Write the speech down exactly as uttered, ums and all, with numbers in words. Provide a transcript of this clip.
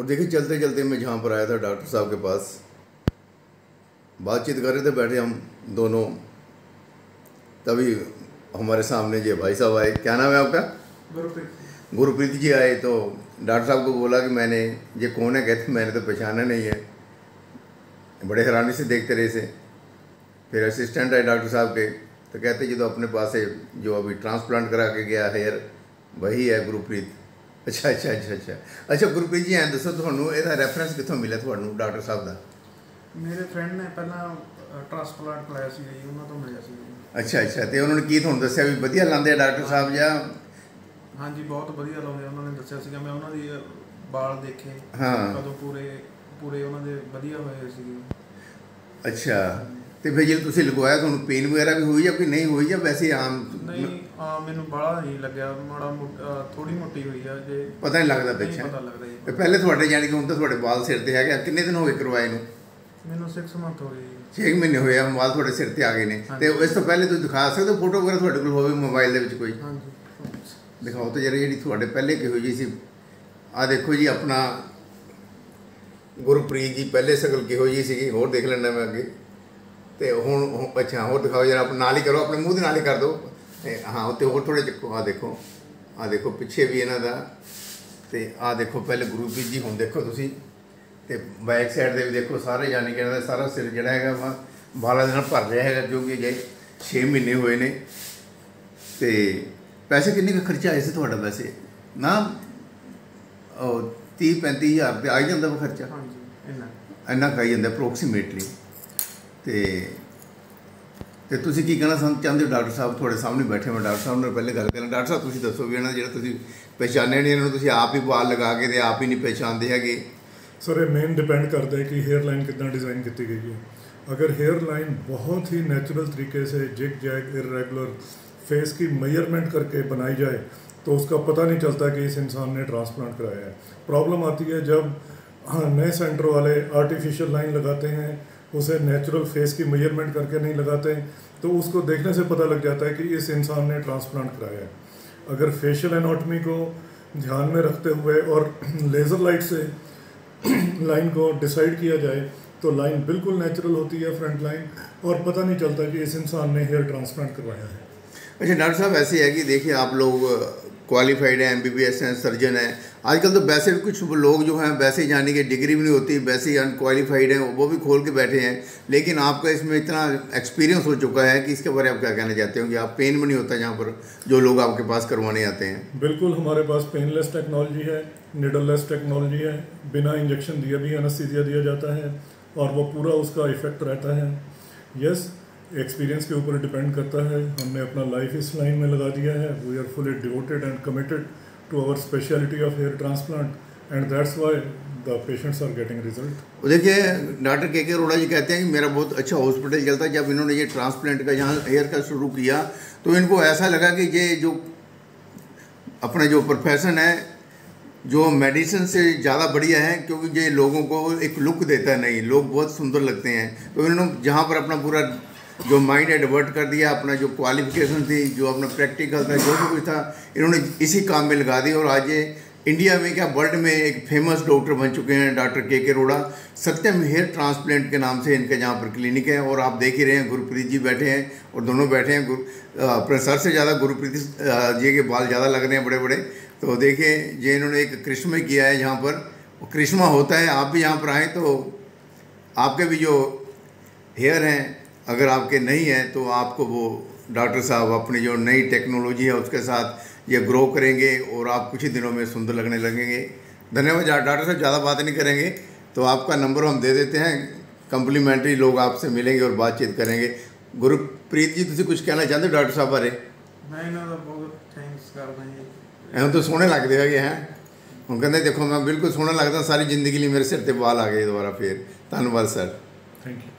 और देखिए चलते चलते मैं जहाँ पर आया था डॉक्टर साहब के पास, बातचीत कर रहे थे बैठे हम दोनों, तभी हमारे सामने ये भाई साहब आए। क्या नाम है आपका? गुरुप्रीत। गुरुप्रीत जी आए तो डॉक्टर साहब को बोला कि मैंने ये कौन है, कहते मैंने तो पहचाना नहीं है। बड़े हैरानी से देखते रहे से। फिर असिस्टेंट आए डॉक्टर साहब के तो कहते कि तो अपने पास है जो अभी ट्रांसप्लांट करा के गया हेयर, वही है गुरुप्रीत। अच्छा अच्छा अच्छा अच्छा अच्छा गुरुप्रीत जी हैं दसो थोनू एदा रेफरेंस कितों मिले थोनू डॉक्टर साहब दा? मेरे फ्रेंड ने पहला ट्रांसप्लांट कराया सी, उन्होंने तो मिला सी। अच्छा अच्छा तो उन्होंने की थोनू दसया भी बढ़िया लांदे डॉक्टर साहब जा? हां जी बहुत बढ़िया लांदे, उन्होंने दसया सी कि मैं उन्होंने ये बाल देखे हां तो पूरे पूरे उन्होंने बढ़िया होए सी। अच्छा तो फिर जब तुसी लगवाया थोनू पेन वगैरह भी हुई या कोई नहीं हुई या वैसे आम? नहीं आ मैनू बड़ा नहीं लग्या, माड़ा मोटा थोड़ी मोटी हुई है जे पता नहीं लगदा पिछे पता लगदा। जी पहले थोड़े यानी कि हुन तो थोड़े बाल सिर ते हैगे, कितने दिन हो गए करवाए नु? मैनू छह मंथ हो गए, छह महीने हुए हम बाल थोड़े सिर ते आ गए ने। ते इस तो पहले तू दिखा सकदे फोटो वगैरह थोड़े कोल होवे मोबाइल दे विच कोई? हां जी दिखाओ तो जरा जेडी थोड़े पहले की होई सी। आ देखो जी अपना गुरुप्रीत जी पहले शकल की होई सी कि और देख लेना मैं अगे ते हुन। अच्छा और दिखाओ जरा, अपना नाल ही करो, अपने मुंह दे नाल ही कर दो। हाँ तो होर थोड़े चक्को। आ देखो आ देखो पिछे भी इन्हां दा ते आ देखो पहले गुरुप्रीत जी, हुन देखो तुसीं तो बैक साइड से भी देखो सारे यानी कि सारा सिर जोड़ा है वहाँ बालों के भर रहा है जो कि अजे छे महीने हुए ने। तो पैसे किन्ने का खर्चा आया से थोड़ा? वैसे ना तीह पैंती हज़ार रुपये आई जाता वो खर्चा। हाँ जी इन्ना का आई जाता अप्रोक्सीमेटली। तो तुम की कहना चाहते हो डॉक्टर साहब? थोड़े सामने बैठे मैं डॉक्टर साहब ने पहले गल करना। डॉक्टर साहब तुम दसो भी इन्होंने जो पहचाने नहीं, इन्होंने आप ही बाल लगा के तो आप ही नहीं पहचानते है। सर ये मेन डिपेंड करता है कि हेयर लाइन कितना डिज़ाइन की गई है। अगर हेयर लाइन बहुत ही नेचुरल तरीके से जिग जैग इरेगुलर फेस की मेजरमेंट करके बनाई जाए तो उसका पता नहीं चलता कि इस इंसान ने ट्रांसप्लांट कराया है। प्रॉब्लम आती है जब नए सेंटर वाले आर्टिफिशियल लाइन लगाते हैं, उसे नेचुरल फेस की मेजरमेंट करके नहीं लगाते, तो उसको देखने से पता लग जाता है कि इस इंसान ने ट्रांसप्लांट कराया है। अगर फेशियल एनाटॉमी को ध्यान में रखते हुए और लेज़र लाइट से लाइन को डिसाइड किया जाए तो लाइन बिल्कुल नेचुरल होती है फ्रंट लाइन, और पता नहीं चलता कि इस इंसान ने हेयर ट्रांसप्लांट करवाया है। अच्छा डॉक्टर साहब ऐसे है कि देखिए आप लोग क्वालिफाइड हैं, एमबीबीएस हैं, सर्जन हैं, आजकल तो वैसे भी कुछ लोग जो हैं वैसे जाने की डिग्री भी नहीं होती, वैसे ही अनक्वालिफाइड हैं, वो भी खोल के बैठे हैं, लेकिन आपका इसमें इतना एक्सपीरियंस हो चुका है कि इसके बारे में आप क्या कहना चाहते हो कि आप पेन भी नहीं होता जहाँ पर जो लोग आपके पास करवाने आते हैं? बिल्कुल हमारे पास पेनलेस टेक्नोलॉजी है, निडललेस टेक्नोलॉजी है, बिना इंजेक्शन दिए भी एनेस्थीसिया दिया जाता है और वो पूरा उसका इफेक्ट रहता है। यस एक्सपीरियंस के ऊपर डिपेंड करता है। हमने अपना लाइफ इस लाइन में लगा दिया है। We are fully devoted and committed to our speciality of hair transplant and that's why the patients are getting result. देखिए doctor K K Arora ji कहते हैं कि मेरा बहुत अच्छा हॉस्पिटल चलता है। जब इन्होंने ये ट्रांसप्लांट का यहाँ हेयर का शुरू किया तो इनको ऐसा लगा कि ये जो अपना जो प्रोफेशन है जो मेडिसिन से ज़्यादा बढ़िया है, क्योंकि ये लोगों को एक लुक देता है, नहीं लोग बहुत सुंदर लगते हैं। तो इन्होंने जहाँ पर अपना पूरा जो माइंड एडवर्ट कर दिया, अपना जो क्वालिफिकेशन थी, जो अपना प्रैक्टिकल था, जो भी कुछ था, इन्होंने इसी काम में लगा दी और आज ये इंडिया में क्या वर्ल्ड में एक फेमस डॉक्टर बन चुके हैं। Doctor K K Arora Satyam hair transplant के नाम से इनके यहाँ पर क्लिनिक है। और आप देख ही रहे हैं गुरुप्रीत जी बैठे हैं और दोनों बैठे हैं। गुरु सर से ज़्यादा गुरुप्रीत जी के बाल ज़्यादा लग रहे हैं बड़े बड़े। तो देखिए ये इन्होंने एक करिश्मा किया है यहाँ पर, करिश्मा होता है। आप भी यहाँ पर आएँ तो आपके भी जो हेयर हैं अगर आपके नहीं हैं तो आपको वो डॉक्टर साहब अपनी जो नई टेक्नोलॉजी है उसके साथ ये ग्रो करेंगे और आप कुछ ही दिनों में सुंदर लगने लगेंगे। धन्यवाद डॉक्टर साहब, ज़्यादा बात नहीं करेंगे तो आपका नंबर हम दे देते हैं, कम्प्लीमेंट्री लोग आपसे मिलेंगे और बातचीत करेंगे। गुरुप्रीत जी तुम कुछ कहना चाहते हो डॉक्टर साहब बारे? नहीं ना बहुत थैंक्स कर रहे हैं। तो सोहने लगते है हैं हम कहते देखो मैं बिल्कुल सोहना लगता, सारी जिंदगी लिए मेरे सिर पर बाल आ गए दोबारा फिर। धन्यवाद सर, थैंक यू।